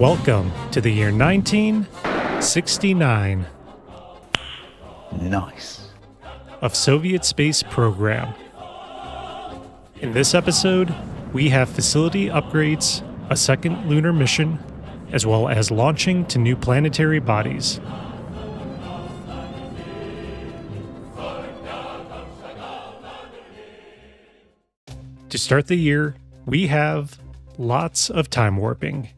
Welcome to the year 1969. Nice. Of Soviet space program. In this episode, we have facility upgrades, a second lunar mission, as well as launching to new planetary bodies. To start the year, we have lots of time warping.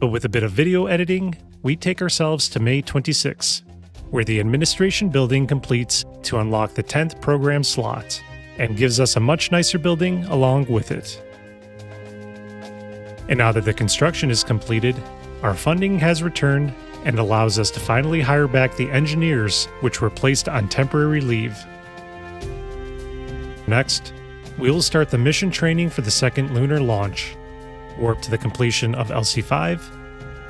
But with a bit of video editing, we take ourselves to May 26, where the administration building completes to unlock the 10th program slot, and gives us a much nicer building along with it. And now that the construction is completed, our funding has returned and allows us to finally hire back the engineers which were placed on temporary leave. Next, we'll start the mission training for the second lunar launch, warp to the completion of LC5,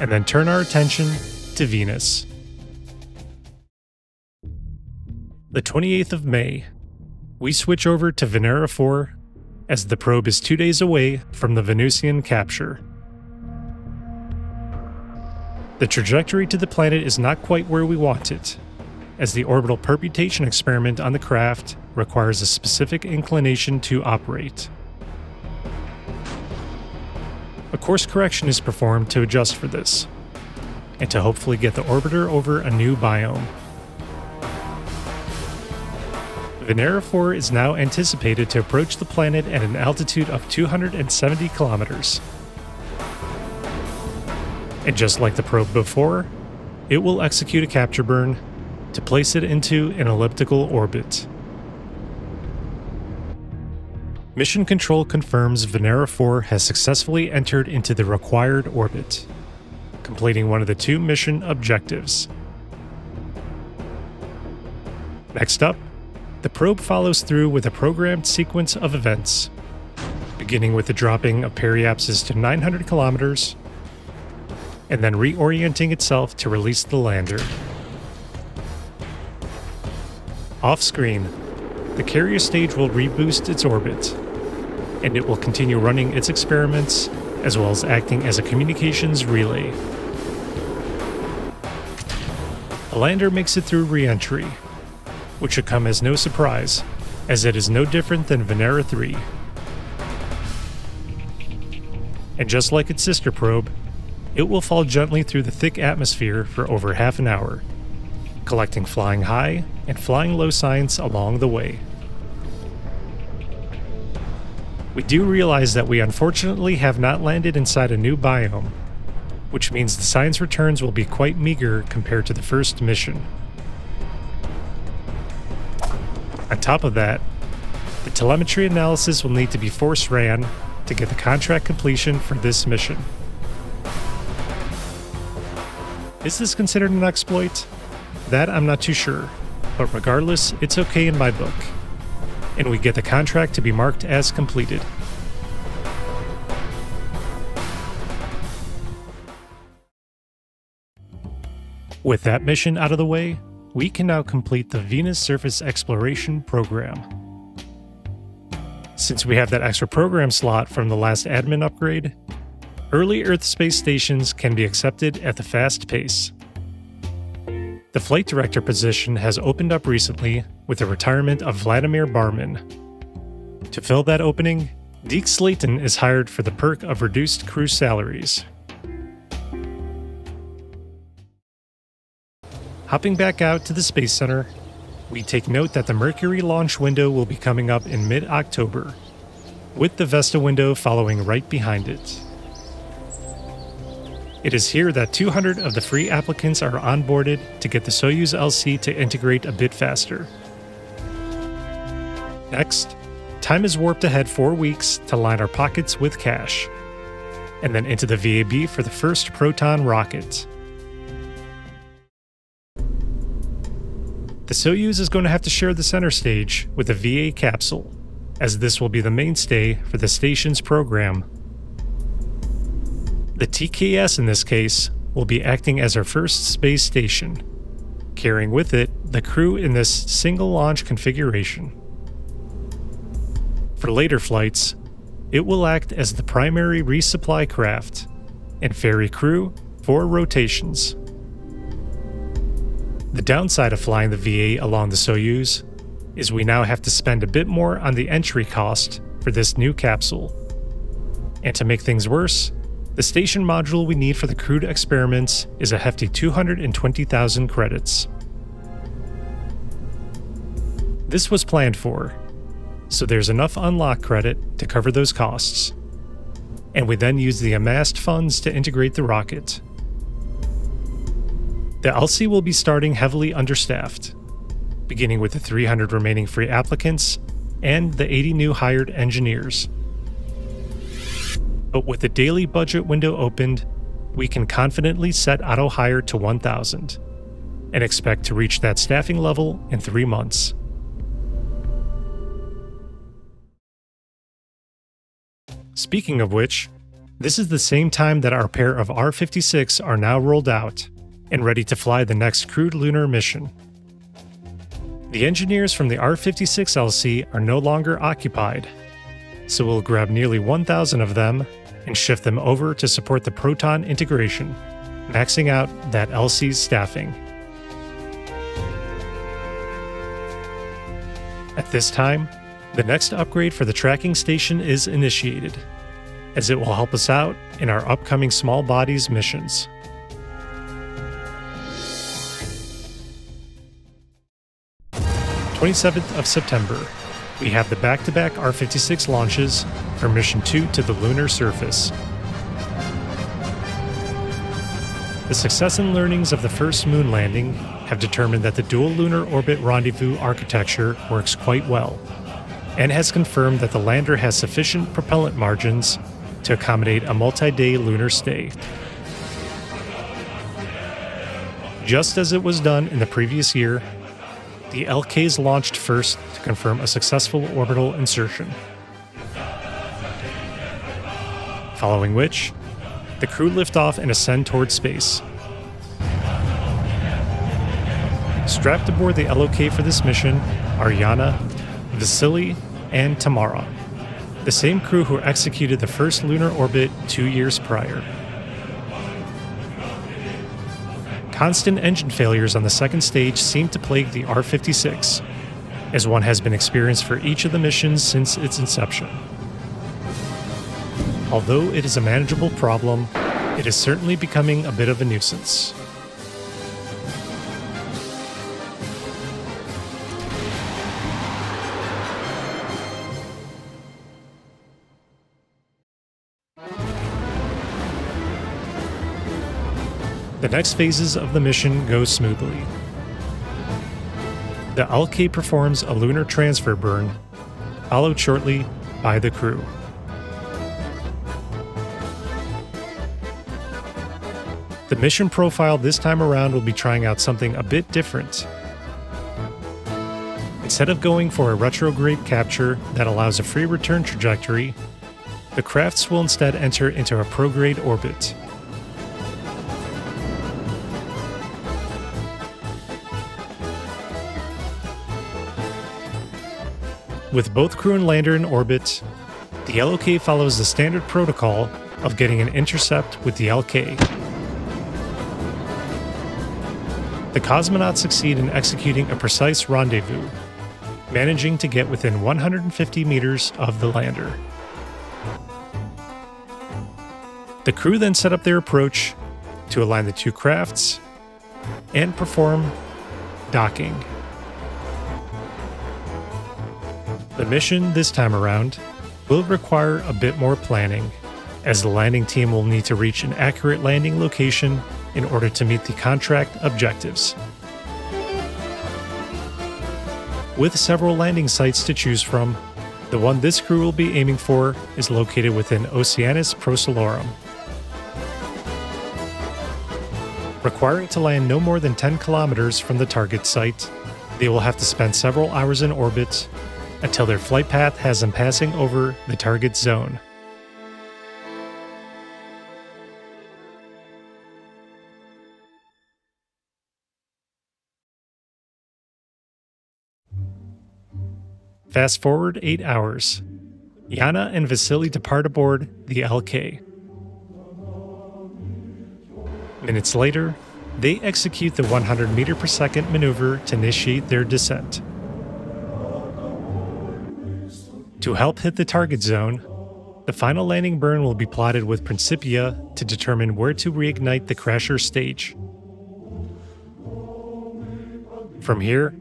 and then turn our attention to Venus. The 28th of May, we switch over to Venera 4, as the probe is 2 days away from the Venusian capture. The trajectory to the planet is not quite where we want it, as the orbital permutation experiment on the craft requires a specific inclination to operate. A course correction is performed to adjust for this, and to hopefully get the orbiter over a new biome. Venera 4 is now anticipated to approach the planet at an altitude of 270 kilometers. And just like the probe before, it will execute a capture burn to place it into an elliptical orbit. Mission Control confirms Venera 4 has successfully entered into the required orbit, completing one of the two mission objectives. Next up, the probe follows through with a programmed sequence of events, beginning with the dropping of periapsis to 900 kilometers, and then reorienting itself to release the lander. Off-screen, the carrier stage will reboost its orbit, and it will continue running its experiments, as well as acting as a communications relay. The lander makes it through re-entry, which should come as no surprise, as it is no different than Venera 3. And just like its sister probe, it will fall gently through the thick atmosphere for over half an hour, collecting flying high and flying low science along the way. We do realize that we unfortunately have not landed inside a new biome, which means the science returns will be quite meager compared to the first mission. On top of that, the telemetry analysis will need to be force ran to get the contract completion for this mission. Is this considered an exploit? That I'm not too sure, but regardless, it's okay in my book, and we get the contract to be marked as completed. With that mission out of the way, we can now complete the Venus Surface Exploration Program. Since we have that extra program slot from the last admin upgrade, early Earth space stations can be accepted at the fast pace. The flight director position has opened up recently with the retirement of Vladimir Barmin. To fill that opening, Deke Slayton is hired for the perk of reduced crew salaries. Hopping back out to the Space Center, we take note that the Mercury launch window will be coming up in mid-October, with the Vesta window following right behind it. It is here that 200 of the free applicants are onboarded to get the Soyuz LC to integrate a bit faster. Next, time is warped ahead 4 weeks to line our pockets with cash, and then into the VAB for the first Proton rocket. The Soyuz is going to have to share the center stage with a VA capsule, as this will be the mainstay for the station's program. The TKS in this case will be acting as our first space station, carrying with it the crew in this single launch configuration. For later flights, it will act as the primary resupply craft, and ferry crew 4 rotations. The downside of flying the VA along the Soyuz is we now have to spend a bit more on the entry cost for this new capsule. And to make things worse, the station module we need for the crewed experiments is a hefty 220,000 credits. This was planned for, so there's enough unlock credit to cover those costs. And we then use the amassed funds to integrate the rocket. The LC will be starting heavily understaffed, beginning with the 300 remaining free applicants and the 80 new hired engineers. But with the daily budget window opened, we can confidently set auto-hire to 1,000 and expect to reach that staffing level in 3 months. Speaking of which, this is the same time that our pair of R-56 are now rolled out and ready to fly the next crewed lunar mission. The engineers from the R-56 LC are no longer occupied, so we'll grab nearly 1,000 of them and shift them over to support the Proton integration, maxing out that LC's staffing. At this time, the next upgrade for the tracking station is initiated, as it will help us out in our upcoming small bodies missions. On 27th of September, we have the back-to-back R-56 launches for Mission 2 to the lunar surface. The success and learnings of the first moon landing have determined that the dual lunar orbit rendezvous architecture works quite well, and has confirmed that the lander has sufficient propellant margins to accommodate a multi-day lunar stay. Just as it was done in the previous year, the LKs launched first to confirm a successful orbital insertion, following which, the crew lift off and ascend toward space. Strapped aboard the LOK for this mission are Yana, Vasily, and Tamara, the same crew who executed the first lunar orbit 2 years prior. Constant engine failures on the second stage seem to plague the R-56, as one has been experienced for each of the missions since its inception. Although it is a manageable problem, it is certainly becoming a bit of a nuisance. The next phases of the mission go smoothly. The LK performs a lunar transfer burn, followed shortly by the crew. The mission profile this time around will be trying out something a bit different. Instead of going for a retrograde capture that allows a free return trajectory, the crafts will instead enter into a prograde orbit. With both crew and lander in orbit, the LOK follows the standard protocol of getting an intercept with the LK. The cosmonauts succeed in executing a precise rendezvous, managing to get within 150 meters of the lander. The crew then set up their approach to align the two crafts and perform docking. The mission this time around will require a bit more planning, as the landing team will need to reach an accurate landing location in order to meet the contract objectives. With several landing sites to choose from, the one this crew will be aiming for is located within Oceanus Procellarum, requiring to land no more than 10 kilometers from the target site. They will have to spend several hours in orbit until their flight path has them passing over the target zone. Fast forward 8 hours. Yana and Vasily depart aboard the LK. Minutes later, they execute the 100 meter per second maneuver to initiate their descent. To help hit the target zone, the final landing burn will be plotted with Principia to determine where to reignite the crasher stage. From here,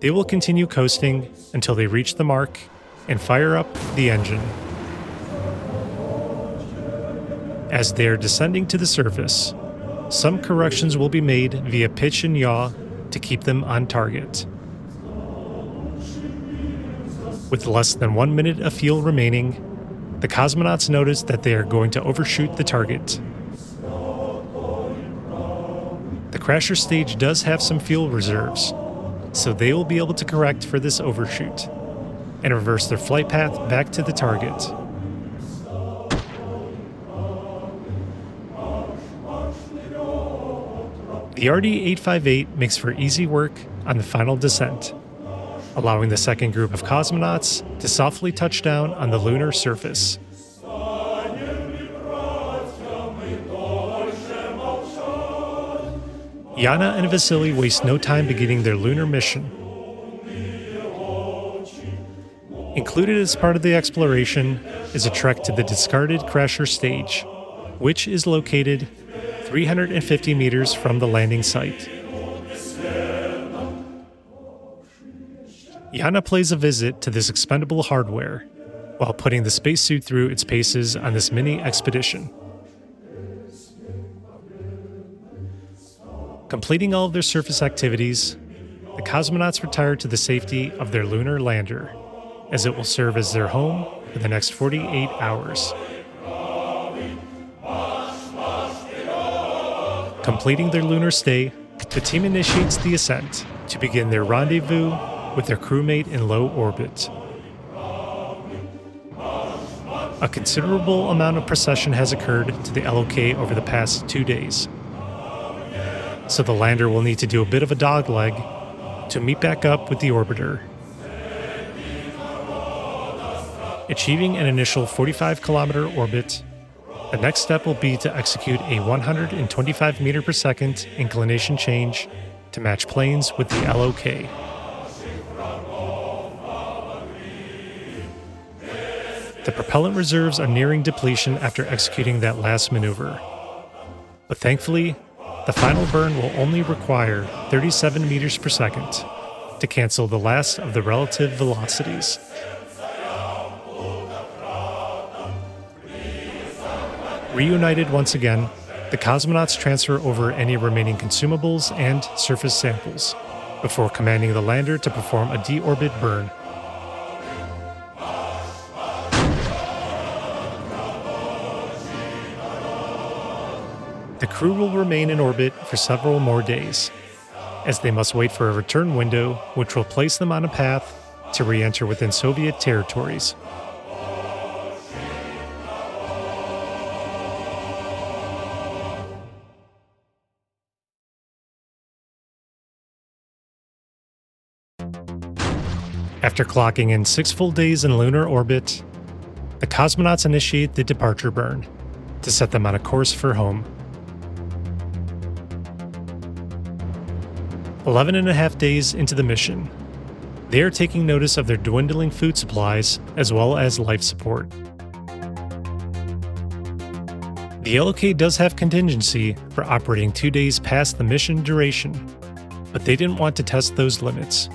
they will continue coasting until they reach the mark and fire up the engine. As they are descending to the surface, some corrections will be made via pitch and yaw to keep them on target. With less than 1 minute of fuel remaining, the cosmonauts notice that they are going to overshoot the target. The crasher stage does have some fuel reserves, so they will be able to correct for this overshoot and reverse their flight path back to the target. The RD-858 makes for easy work on the final descent, allowing the second group of cosmonauts to softly touch down on the lunar surface. Yana and Vasily waste no time beginning their lunar mission. Included as part of the exploration is a trek to the discarded crasher stage, which is located 350 meters from the landing site. Yana plays a visit to this expendable hardware while putting the spacesuit through its paces on this mini expedition. Completing all of their surface activities, the cosmonauts retire to the safety of their lunar lander, as it will serve as their home for the next 48 hours. Completing their lunar stay, the team initiates the ascent to begin their rendezvous with their crewmate in low orbit. A considerable amount of precession has occurred to the LOK over the past 2 days, so the lander will need to do a bit of a dogleg to meet back up with the orbiter, achieving an initial 45-kilometer orbit. The next step will be to execute a 125 meter per second inclination change to match planes with the LOK. The propellant reserves are nearing depletion after executing that last maneuver, but thankfully, the final burn will only require 37 meters per second to cancel the last of the relative velocities. Reunited once again, the cosmonauts transfer over any remaining consumables and surface samples before commanding the lander to perform a deorbit burn. The crew will remain in orbit for several more days, as they must wait for a return window which will place them on a path to re-enter within Soviet territories. After clocking in 6 full days in lunar orbit, the cosmonauts initiate the departure burn to set them on a course for home. 11.5 days into the mission, they are taking notice of their dwindling food supplies as well as life support. The LK does have contingency for operating 2 days past the mission duration, but they didn't want to test those limits.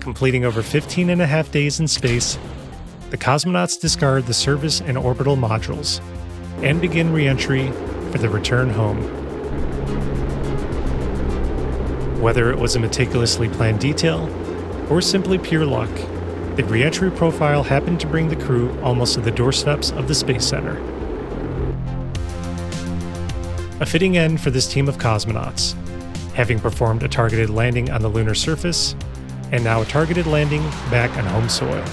Completing over 15.5 days in space, the cosmonauts discard the service and orbital modules and begin re-entry for the return home. Whether it was a meticulously planned detail or simply pure luck, the re-entry profile happened to bring the crew almost to the doorsteps of the Space Center. A fitting end for this team of cosmonauts, having performed a targeted landing on the lunar surface and now a targeted landing back on home soil.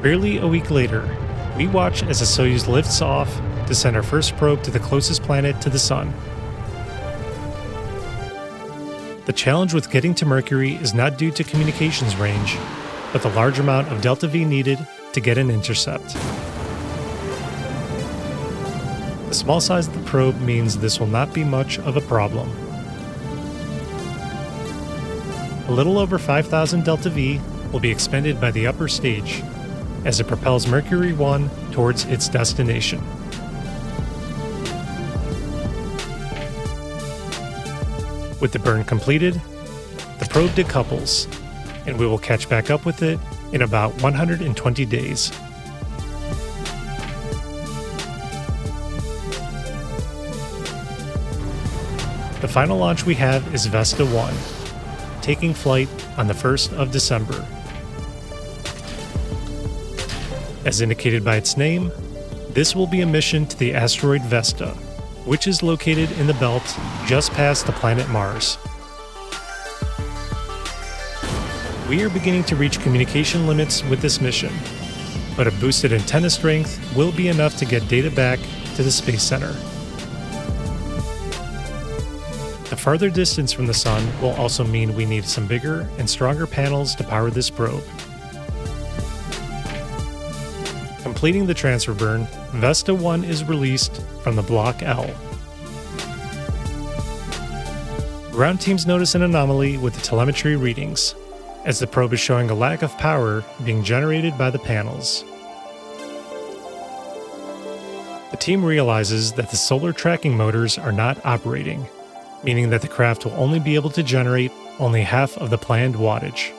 Barely a week later, we watch as the Soyuz lifts off to send our first probe to the closest planet to the sun. The challenge with getting to Mercury is not due to communications range, but the large amount of delta V needed to get an intercept. The small size of the probe means this will not be much of a problem. A little over 5,000 delta V will be expended by the upper stage, as it propels Mercury 1 towards its destination. With the burn completed, the probe decouples, and we will catch back up with it in about 120 days. The final launch we have is Vesta 1, taking flight on the 1st of December. As indicated by its name, this will be a mission to the asteroid Vesta, which is located in the belt just past the planet Mars. We are beginning to reach communication limits with this mission, but a boosted antenna strength will be enough to get data back to the Space Center. The farther distance from the Sun will also mean we need some bigger and stronger panels to power this probe. Completing the transfer burn, Vesta 1 is released from the Block L. Ground teams notice an anomaly with the telemetry readings, as the probe is showing a lack of power being generated by the panels. The team realizes that the solar tracking motors are not operating, meaning that the craft will only be able to generate only half of the planned wattage.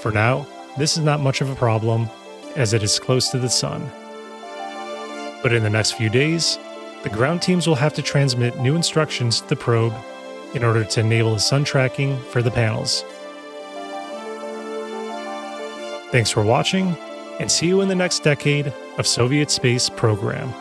For now, this is not much of a problem, as it is close to the Sun. But in the next few days, the ground teams will have to transmit new instructions to the probe in order to enable the Sun tracking for the panels. Thanks for watching, and see you in the next decade of Soviet space program.